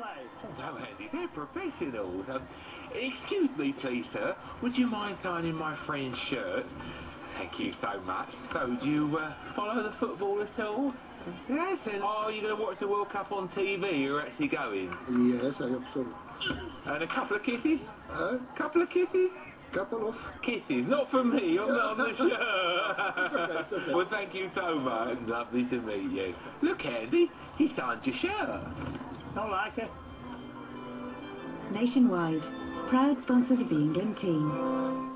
Hello, Andy. They're professionals. Excuse me, please, sir. Would you mind signing my friend's shirt? Thank you so much. So, do you follow the football at all? Yes. Oh, you're going to watch the World Cup on TV? You're actually going? Yes, I am so. And a couple of kisses? Couple of kisses? Couple of kisses, not from me, I'm not on the shirt. It's okay, it's okay. Well, thank you so much. Lovely to meet you. Look, Andy, he signed your shirt. I like it. Nationwide, proud sponsors of the England team.